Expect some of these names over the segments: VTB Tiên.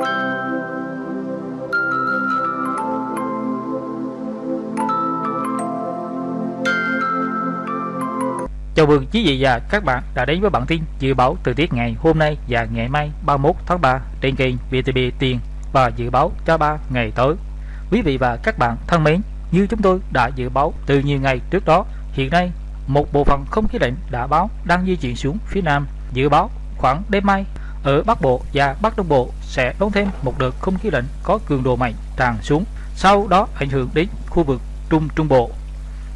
Chào mừng quý vị và các bạn đã đến với bản tin dự báo thời tiết ngày hôm nay và ngày mai 31 tháng 3 trên kênh VTB Tiên và dự báo cho 3 ngày tới. Quý vị và các bạn thân mến, như chúng tôi đã dự báo từ nhiều ngày trước đó, hiện nay một bộ phận không khí lạnh đã báo đang di chuyển xuống phía Nam. Dự báo khoảng đêm mai ở Bắc Bộ và Bắc Trung Bộ sẽ đón thêm một đợt không khí lạnh có cường độ mạnh tràn xuống, sau đó ảnh hưởng đến khu vực Trung Trung Bộ.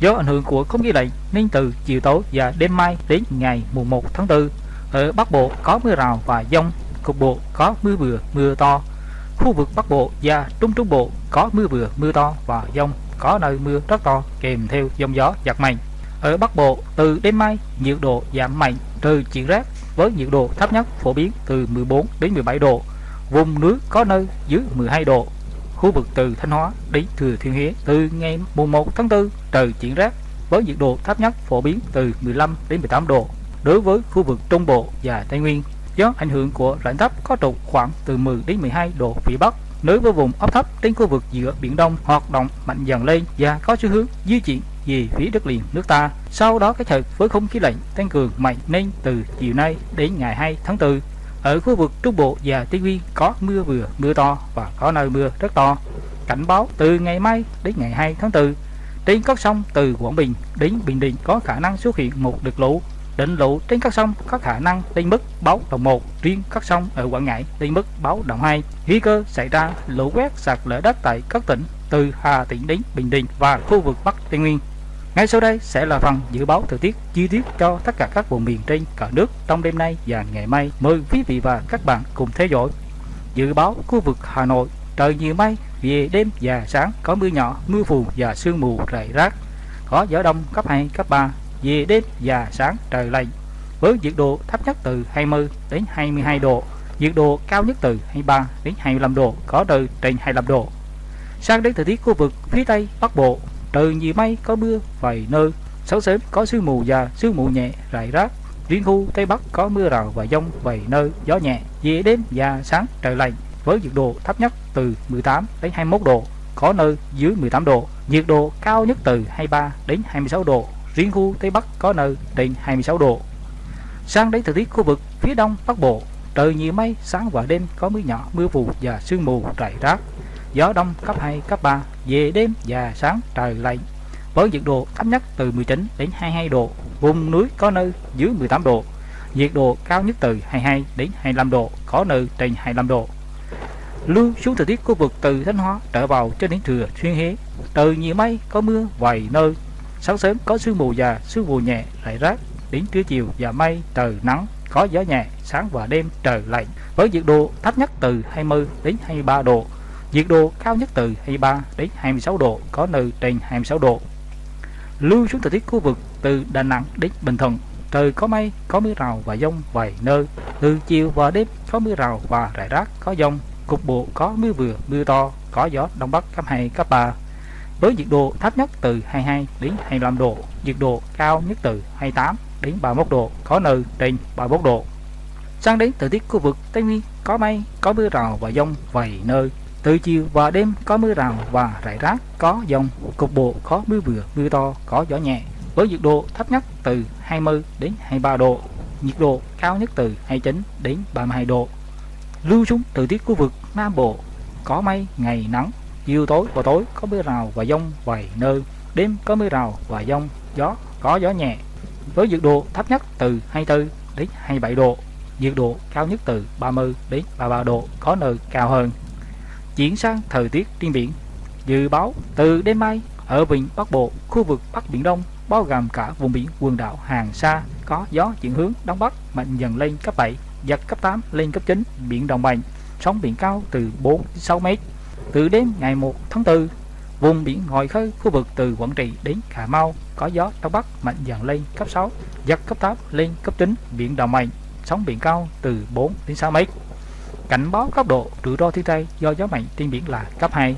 Do ảnh hưởng của không khí lạnh nên từ chiều tối và đêm mai đến ngày mùng 1 tháng 4, ở Bắc Bộ có mưa rào và dông, cục bộ có mưa vừa mưa to. Khu vực Bắc Bộ và Trung Trung Bộ có mưa vừa mưa to và dông, có nơi mưa rất to kèm theo dông gió giật mạnh. Ở Bắc Bộ từ đêm mai nhiệt độ giảm mạnh, trời chuyển rét với nhiệt độ thấp nhất phổ biến từ 14 đến 17 độ, vùng núi có nơi dưới 12 độ. Khu vực từ Thanh Hóa đến Thừa Thiên Huế từ ngày mùng 1 tháng 4 trời chuyển rét với nhiệt độ thấp nhất phổ biến từ 15 đến 18 độ. Đối với khu vực Trung Bộ và Tây Nguyên, do ảnh hưởng của rãnh thấp có trục khoảng từ 10 đến 12 độ Vĩ Bắc, nối với vùng áp thấp trên khu vực giữa Biển Đông hoạt động mạnh dần lên và có xu hướng di chuyển về phía đất liền nước ta. Sau đó kết hợp với không khí lạnh tăng cường mạnh nên từ chiều nay đến ngày 2 tháng 4, ở khu vực Trung Bộ và Tây Nguyên có mưa vừa mưa to và có nơi mưa rất to. Cảnh báo từ ngày mai đến ngày 2 tháng 4, trên các sông từ Quảng Bình đến Bình Định có khả năng xuất hiện một đợt lũ. Đỉnh lũ trên các sông có khả năng lên mức báo động 1, riêng các sông ở Quảng Ngãi lên mức báo động 2. Nguy cơ xảy ra lũ quét sạt lở đất tại các tỉnh từ Hà Tĩnh đến Bình Định và khu vực Bắc Tây Nguyên. Ngay sau đây sẽ là phần dự báo thời tiết chi tiết cho tất cả các vùng miền trên cả nước trong đêm nay và ngày mai. Mời quý vị và các bạn cùng theo dõi. Dự báo khu vực Hà Nội trời nhiều mây, về đêm và sáng có mưa nhỏ, mưa phùn và sương mù rải rác, có gió đông cấp 2, cấp 3. Về đêm và sáng trời lạnh với nhiệt độ thấp nhất từ 20 đến 22 độ, nhiệt độ cao nhất từ 23 đến 25 độ, có nơi trên 25 độ. Sang đến thời tiết khu vực phía Tây Bắc Bộ, trời nhiều mây có mưa vài nơi, sáng sớm có sương mù và sương mù nhẹ rải rác, riêng khu Tây Bắc có mưa rào và dông vài nơi, gió nhẹ. Về đêm và sáng trời lạnh với nhiệt độ thấp nhất từ 18 đến 21 độ, có nơi dưới 18 độ, nhiệt độ cao nhất từ 23 đến 26 độ, riêng khu Tây Bắc có nơi trên 26 độ. Sang đến thời tiết khu vực phía Đông Bắc Bộ, trời nhiều mây, sáng và đêm có mưa nhỏ, mưa phùn và sương mù rải rác, gió đông cấp 2, cấp 3, về đêm và sáng trời lạnh với nhiệt độ thấp nhất từ 19 đến 22 độ, vùng núi có nơi dưới 18 độ, nhiệt độ cao nhất từ 22 đến 25 độ, có nơi trên 25 độ. Lưu xuống thời tiết khu vực từ Thanh Hóa trở vào cho đến Thừa Thiên Huế, trời nhiều mây có mưa vài nơi, sáng sớm có sương mù và sương mù nhẹ rải rác, đến trưa chiều và mây trời nắng, có gió nhẹ, sáng và đêm trời lạnh với nhiệt độ thấp nhất từ 20 đến 23 độ, nhiệt độ cao nhất từ 23 đến 26 độ, có nơi trên 26 độ. Lưu xuống thời tiết khu vực từ Đà Nẵng đến Bình Thuận, trời có mây, có mưa rào và dông vài nơi, từ chiều và đêm có mưa rào và rải rác có dông, cục bộ có mưa vừa mưa to, có gió đông bắc cấp 2, cấp 3. Với nhiệt độ thấp nhất từ 22 đến 25 độ, nhiệt độ cao nhất từ 28 đến 31 độ, có nơi trên 31 độ. Sang đến thời tiết khu vực Tây Nguyên có mây, có mưa rào và dông vài nơi. Từ chiều và đêm có mưa rào và rải rác có dông, cục bộ có mưa vừa mưa to, có gió nhẹ. Với nhiệt độ thấp nhất từ 20 đến 23 độ, nhiệt độ cao nhất từ 29 đến 32 độ. Lưu xuống thời tiết khu vực Nam Bộ có mây, ngày nắng. Chiều tối và tối có mưa rào và dông vài nơi, đêm có mưa rào và dông, có gió nhẹ. Với nhiệt độ thấp nhất từ 24 đến 27 độ, nhiệt độ cao nhất từ 30 đến 33 độ, có nơi cao hơn. Chuyển sang thời tiết trên biển. Dự báo từ đêm mai ở vịnh Bắc Bộ, khu vực Bắc Biển Đông bao gồm cả vùng biển quần đảo Hoàng Sa có gió chuyển hướng đông bắc mạnh dần lên cấp 7, giật cấp 8 lên cấp 9, biển động mạnh, sóng biển cao từ 4 đến 6 mét. Từ đêm ngày 1 tháng 4, vùng biển ngoài khơi khu vực từ Quảng Trị đến Cà Mau có gió đông bắc mạnh dần lên cấp 6, giật cấp 8 lên cấp 9, biển động mạnh, sóng biển cao từ 4 đến 6 mét. Cảnh báo cấp độ rủi ro thiên tai do gió mạnh trên biển là cấp 2.